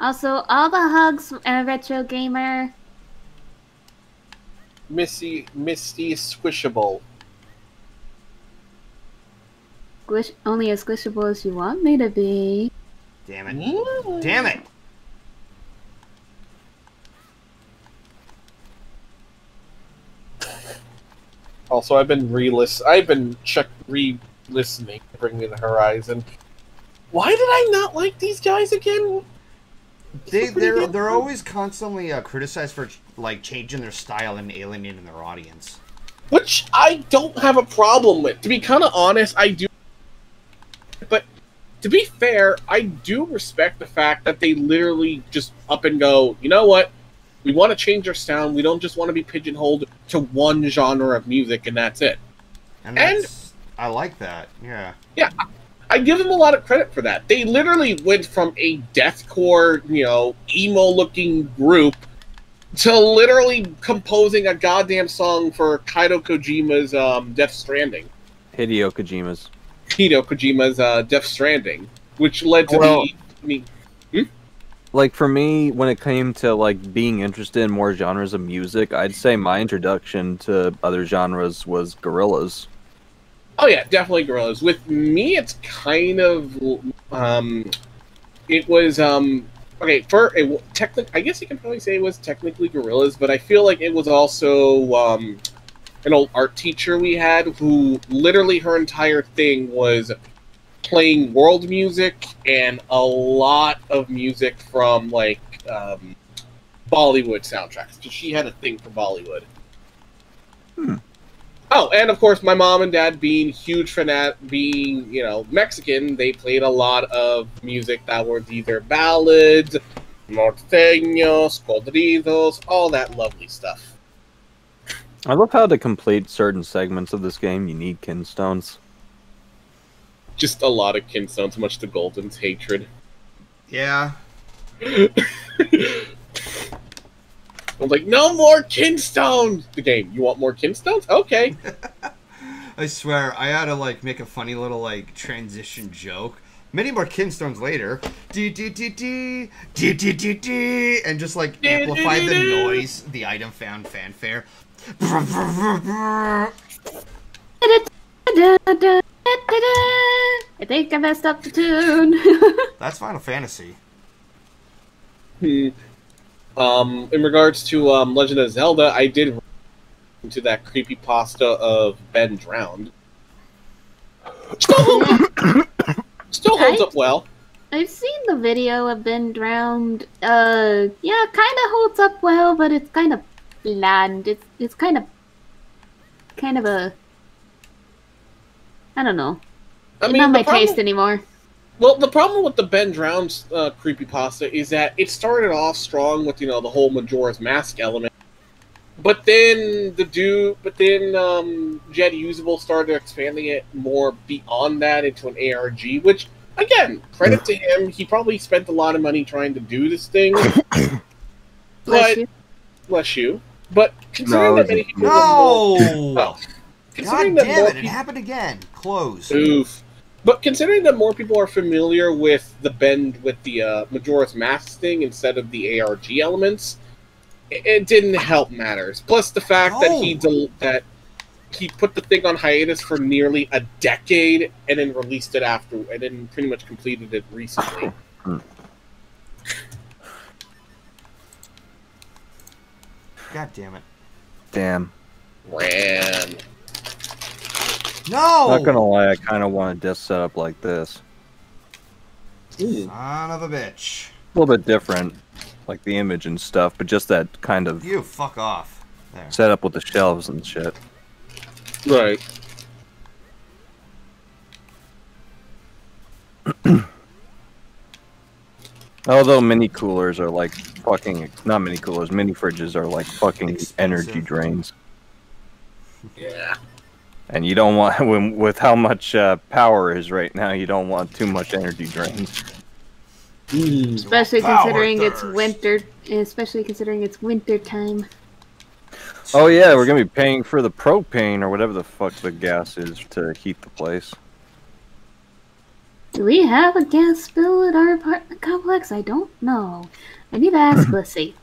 Also, all the hugs, Retro Gamer. Misty Squishable. Squish, only as squishable as you want me to be. Damn it. Ooh. Damn it! Also, I've been re-listening to Bring Me the Horizon. Why did I not like these guys again? They're always constantly criticized for like changing their style and alienating their audience, which I don't have a problem with. To be kind of honest, I do. But to be fair, I do respect the fact that they literally just up and go, you know what? We want to change our sound. We don't just want to be pigeonholed to one genre of music, and that's it. And I like that. Yeah. Yeah. I give them a lot of credit for that. They literally went from a deathcore, you know, emo-looking group to literally composing a goddamn song for Hideo Kojima's Death Stranding. Hideo Kojima's Death Stranding, which led to Like, for me, when it came to, like, being interested in more genres of music, I'd say my introduction to other genres was Gorillaz. Oh yeah, definitely Gorillaz. With me, it's kind of, I guess you can probably say it was technically Gorillaz, but I feel like it was also an old art teacher we had who literally her entire thing was playing world music and a lot of music from like Bollywood soundtracks. Because she had a thing for Bollywood. Hmm. Oh, and of course, my mom and dad being huge being, you know, Mexican, they played a lot of music that was either ballads, norteños, corridos, all that lovely stuff. I love how to complete certain segments of this game, you need kinstones. Just a lot of kinstones, much to Golden's hatred. Yeah. I was like, no more kinstones! The game, you want more kinstones? Okay. I swear, I had to, like, make a funny little, like, transition joke. Many more kinstones later. And just, like, amplify the noise, the item found fanfare. I think I messed up the tune. That's Final Fantasy. Hmm. In regards to Legend of Zelda, I did run into that creepypasta of Ben Drowned. Still holds up well. I've seen the video of Ben Drowned. Yeah, kind of holds up well, but it's kind of bland. It's kind of a, I don't know. It's not my taste anymore. Well, the problem with the Ben Drowned creepypasta is that it started off strong with, you know, the whole Majora's Mask element, but then Jet Usable started expanding it more beyond that into an ARG, which, again, credit to him, he probably spent a lot of money trying to do this thing. Bless you. But considering that many people... God damn it, it happened again. Close. Oof. But considering that more people are familiar with the Majora's Mask thing instead of the ARG elements, it didn't help matters. Plus the fact that he put the thing on hiatus for nearly a decade and then released it after, and then pretty much completed it recently. God damn it! Damn. Ran. No! Not gonna lie, I kind of want a disc set up like this. Son of a bitch. A little bit different, like the image and stuff, but just that kind of... You fuck off. There. Set up with the shelves and shit. Right. Although mini coolers are like fucking... Not mini coolers, mini fridges are like fucking expensive energy drains. Yeah. And you don't want, with how much power is right now, you don't want too much energy drains. Especially considering it's winter. Especially considering it's winter time. Oh yeah, we're gonna be paying for the propane or whatever the fuck the gas is to heat the place. Do we have a gas spill at our apartment complex? I don't know. I need to ask Lissy.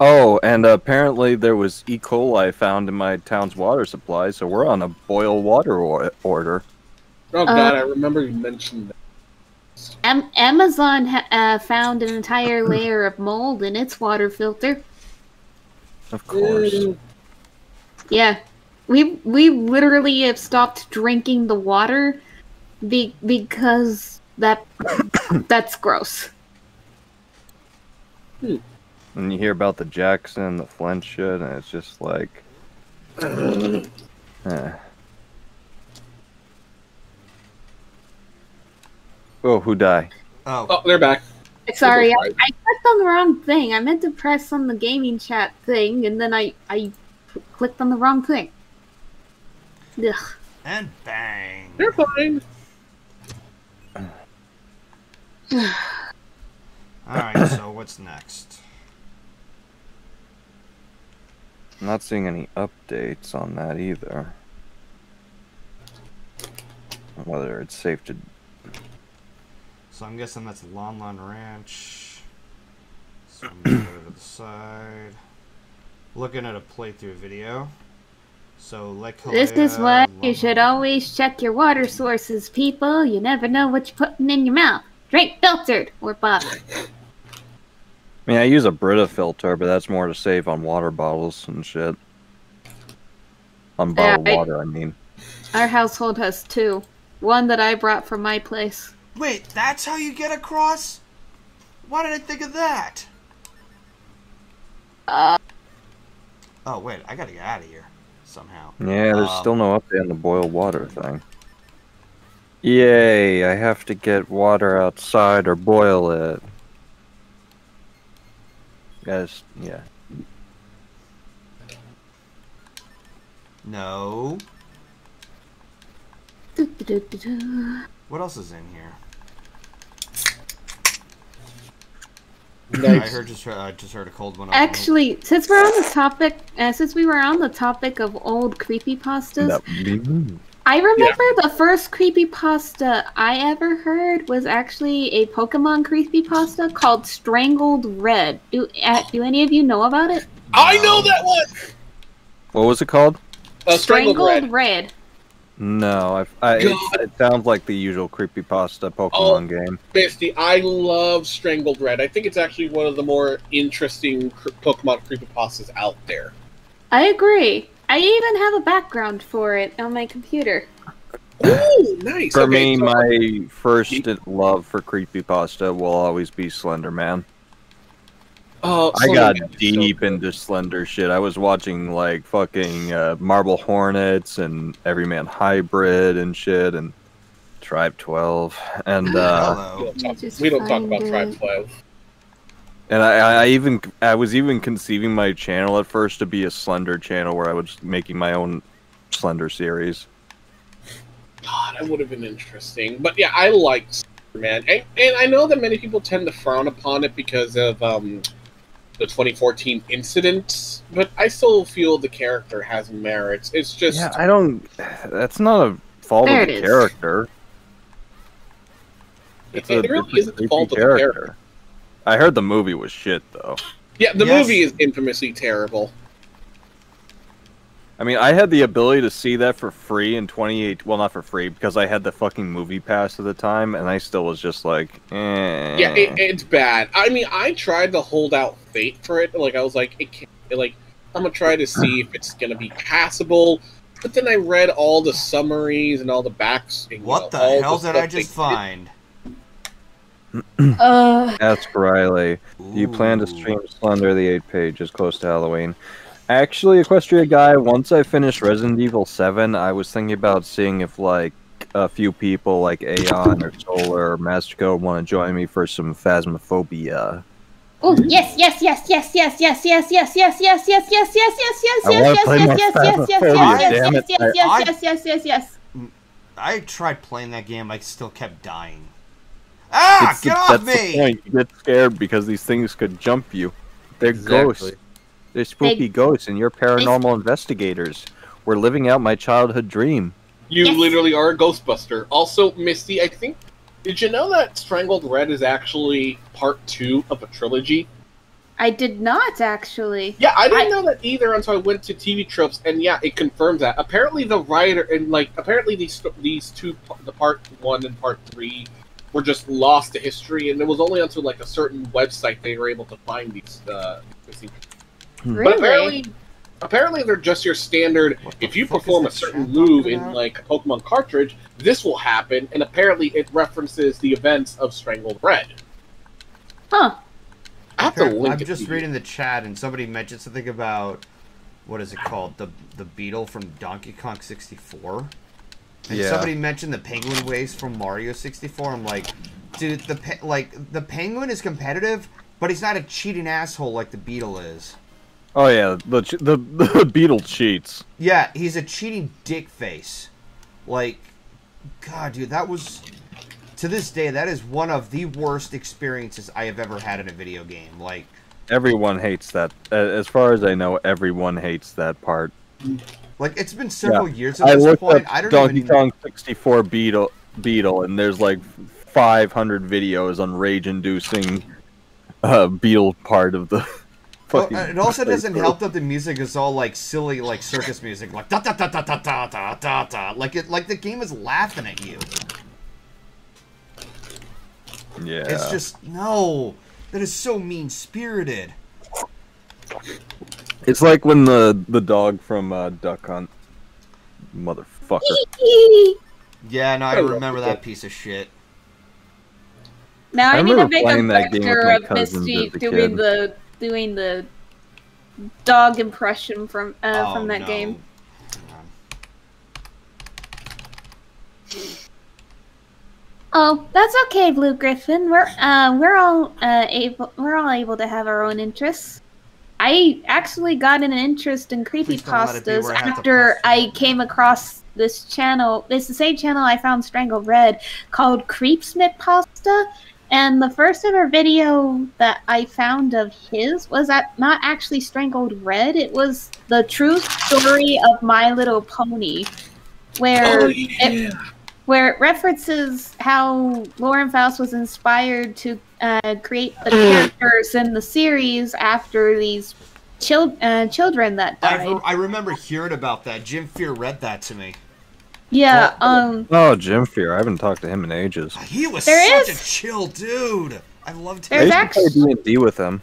Oh, and apparently there was E. coli found in my town's water supply, so we're on a boil water order. Oh god, I remember you mentioned that. Amazon found an entire layer of mold in its water filter. Of course. Yeah. We literally have stopped drinking the water because that's gross. And you hear about the Jackson, the Flint shit, and it's just like... Oh, who died? Oh, they're back. Sorry, I clicked on the wrong thing. I meant to press on the gaming chat thing, and then I clicked on the wrong thing. Ugh. And bang. They're fine. Alright, so what's next? I'm not seeing any updates on that either. Whether it's safe to... So I'm guessing that's Lon Lon Ranch. So I'm going to go to the side. Looking at a playthrough video. So like this is why you should always check your water sources, people. You never know what you're putting in your mouth. Drink filtered or bottled. I mean, I use a Brita filter, but that's more to save on water bottles and shit. On bottled water, I mean. Our household has two. One that I brought from my place. Wait, that's how you get across? Why did I think of that? Oh, wait, I gotta get out of here somehow. Yeah, there's still no update on the boiled water thing. Yay, I have to get water outside or boil it. Guys, yeah. No. What else is in here? Nice. I heard just heard a cold one. Actually, since we're on the topic, of old creepypastas, I remember the first creepypasta I ever heard was actually a Pokemon creepypasta called Strangled Red. Do any of you know about it? I know that one. What was it called? Strangled Red. No, it sounds like the usual creepypasta Pokemon game. Bestie, I love Strangled Red. I think it's actually one of the more interesting Pokemon creepypastas out there. I agree. I even have a background for it on my computer. Ooh, nice. For me, my first love for creepypasta will always be Slender Man. Oh, I got deep into Slender shit. I was watching, like, fucking Marble Hornets and Everyman Hybrid and shit and Tribe 12. And, we don't talk about Tribe 12. And I was even conceiving my channel at first to be a Slender channel where I was making my own Slender series. God, that would have been interesting. But yeah, I like Slender Man. And I know that many people tend to frown upon it because of, the 2014 incident, but I still feel the character has merits. It's just... Yeah, I don't... That's not a fault of the character. It really isn't the fault of the character. I heard the movie was shit, though. Yeah, the movie is infamously terrible. I mean, I had the ability to see that for free in 2018. Well, not for free, because I had the fucking movie pass at the time, and I still was just like, eh. Yeah, it's bad. I mean, I tried to hold out faith for it. Like, I was like, I'm going to try to see if it's going to be passable. But then I read all the summaries and all the backs. What the hell did I just find? Ask Riley, do you plan to stream Slender the 8 Pages close to Halloween? Actually, Equestria Guy, once I finished Resident Evil 7, I was thinking about seeing if, like, a few people like Aeon or Solar or Mastercode want to join me for some Phasmophobia. Oh, yes. I tried playing that game, I still kept dying. Ah, get off me! You get scared because these things could jump you. They're ghosts. They're spooky ghosts, and you're paranormal investigators. We're living out my childhood dream. You literally are a Ghostbuster. Also, Misty, I think, did you know that Strangled Red is actually part 2 of a trilogy? I did not, actually. Yeah, I didn't know that either until I went to TV Tropes, and yeah, it confirms that. Apparently the writer, and like, apparently these two, the part 1 and part 3, were just lost to history, and it was only onto like a certain website they were able to find these, Really? But apparently they're just your standard, if you perform a certain move in, like, a Pokemon cartridge, this will happen, and apparently it references the events of Strangled Red. Huh. I have to link I'm just reading the chat, and somebody mentioned something about, what is it called, the beetle from Donkey Kong 64? And somebody mentioned the penguin waist from Mario 64, I'm like, dude, the penguin is competitive, but he's not a cheating asshole like the beetle is. Oh yeah, the beetle cheats. Yeah, he's a cheating dick face. Like, God, dude, that was... To this day, that is one of the worst experiences I have ever had in a video game. Like, everyone hates that. As far as I know, everyone hates that part. Like, it's been several years at this point. I don't Donkey even... Kong 64 beetle, and there's like 500 videos on rage-inducing beetle part of the... It also doesn't help that the music is all like silly, like circus music, like da da da da da da da da da. Like it, like the game is laughing at you. Yeah, it's just no. That is so mean-spirited. It's like when the dog from Duck Hunt, motherfucker. Yeah, no, I remember that piece of shit. Now I need to make a picture of Misty doing the. Doing the dog impression from that game. Oh, that's okay, Blue Griffin. We're all able to have our own interests. I actually got an interest in creepypastas after I came across this channel. It's the same channel I found Strangled Red called Creepsmith Pasta. And the first ever video that I found of his was not actually Strangled Red. It was the true story of My Little Pony, where it references how Lauren Faust was inspired to create the characters in the series after these children that died. I remember hearing about that. Jim Fear read that to me. Yeah, Oh, Jim Fear. I haven't talked to him in ages. He was such a chill dude. I loved him. I used to play D&D with him.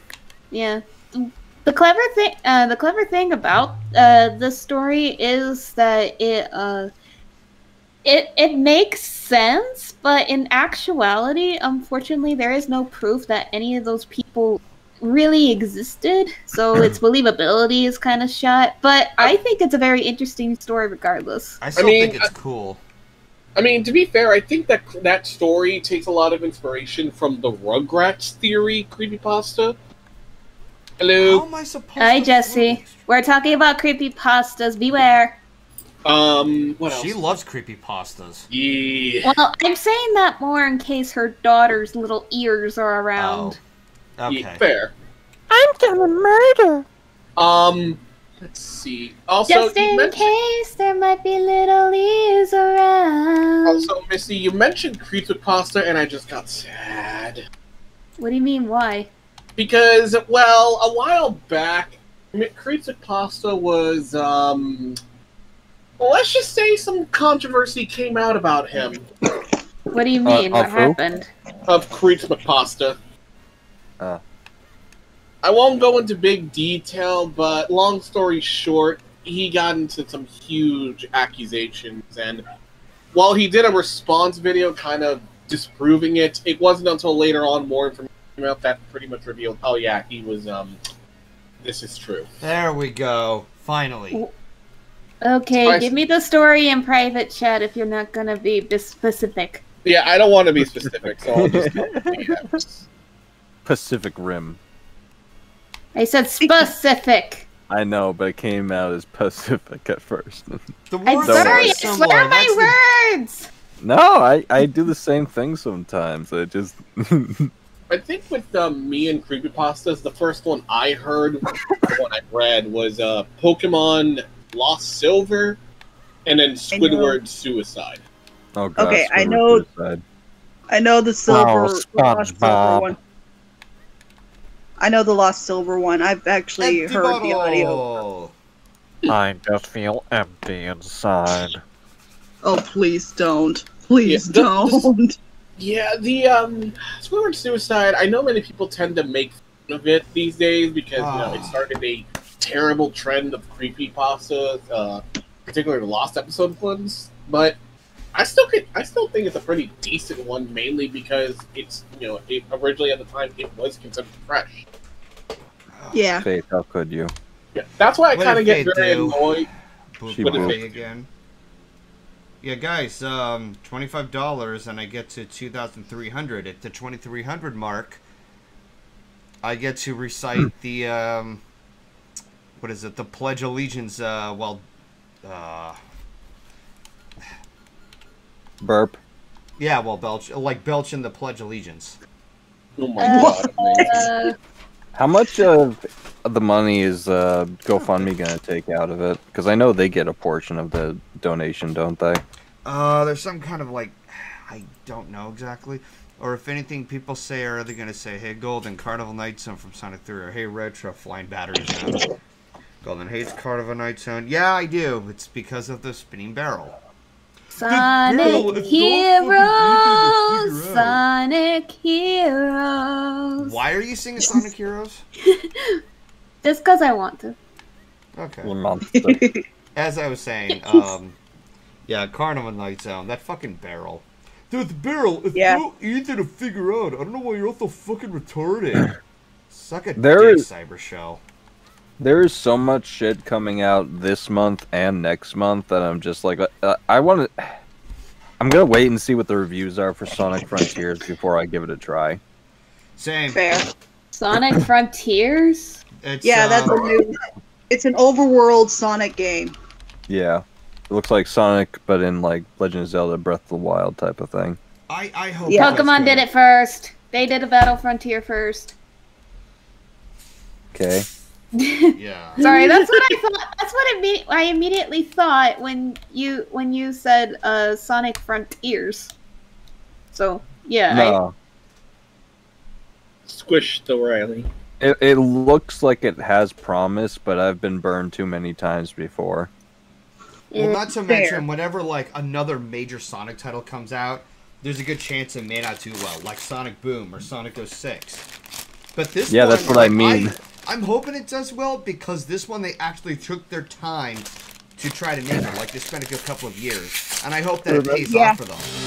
Yeah. The clever thing about this story is that it makes sense, but in actuality, unfortunately, there is no proof that any of those people really existed, so its believability is kind of shot, but I think it's a very interesting story regardless. I still think it's cool. I mean, to be fair, I think that that story takes a lot of inspiration from the Rugrats theory creepypasta. Hello? How am I supposed Hi, to Jesse. Finish? We're talking about creepypastas. Beware. What else? She loves creepypastas. Yeah. Well, I'm saying that more in case her daughter's little ears are around. Oh. Okay. Fair. I'm gonna murder. Let's see. Also, just in case there might be little ears around. Also, Missy, you mentioned Creepsmith Pasta, and I just got sad. What do you mean? Why? Because, well, a while back, Creepsmith Pasta was well, let's just say some controversy came out about him. What do you mean? What happened? Of Creepsmith Pasta. I won't go into big detail, but long story short, he got into some huge accusations, and while he did a response video kind of disproving it, it wasn't until later on more information came out that pretty much revealed, oh yeah, he was, this is true. There we go. Finally. Okay, give me the story in private chat if you're not gonna be specific. Yeah, I don't want to be specific, so I'll just tell you that. Pacific Rim. I said specific. I know, but it came out as Pacific at first. I'm sorry, I swear my words! No, I do the same thing sometimes. I just... I think with me and Creepypastas, the first one I heard, the one I read, was Pokemon Lost Silver. And then Squidward Suicide. Oh, God, okay, Squidward Suicide. I know the silver, lost silver one. I know the lost silver one. I've actually heard the audio. I just feel empty inside. Oh, please don't. Please don't. Yeah, the Squidward Suicide, I know many people tend to make fun of it these days because you know, it started a terrible trend of creepypasta, particularly lost episode ones, but I still think it's a pretty decent one, mainly because it's, you know, it originally at the time it was considered fresh. Yeah. Faith, how could you? Yeah, that's why I kind of get very annoyed. Again. Yeah, guys, $25, and I get to 2,300. At the 2,300 mark, I get to recite the what is it? The Pledge Allegiance. Burp. Yeah, well, belch in the Pledge Allegiance. Oh my God! How much of the money is GoFundMe gonna take out of it? Because I know they get a portion of the donation, don't they? There's some kind of like, I don't know exactly. Or if anything, people say are they gonna say, "Hey, Golden, Carnival Night Zone from Sonic 3," or "Hey, Retro, Flying Batteries." Now. Golden hates Carnival Night Zone. Yeah, I do. It's because of the spinning barrel. Sonic Heroes! Sonic Heroes! Why are you singing Sonic Heroes? Just because I want to. Okay. As I was saying, yeah, Carnival Night Zone, that fucking barrel. Dude, the barrel is so easy to figure out. I don't know why you're all so fucking retarded. Suck a dick, Cyber Shell. There is so much shit coming out this month and next month that I'm just like, I want to. I'm gonna wait and see what the reviews are for Sonic Frontiers before I give it a try. Same. Fair. Sonic Frontiers. It's, yeah, that's a new. It's an overworld Sonic game. Yeah, it looks like Sonic, but in like Legend of Zelda: Breath of the Wild type of thing. I hope. Yeah. Pokemon did it first. They did a Battle Frontier first. Okay. Yeah. Sorry, that's what I thought. That's what I immediately thought when you said Sonic Frontiers. So yeah. No. Squish the Riley. It looks like it has promise, but I've been burned too many times before. Well, not to mention, whenever like another major Sonic title comes out, there's a good chance it may not do well, like Sonic Boom or Sonic 06. But this. Yeah, that's what I mean. I'm hoping it does well because this one they actually took their time to try to make it. Like they spent a good couple of years, and I hope that it pays off for them.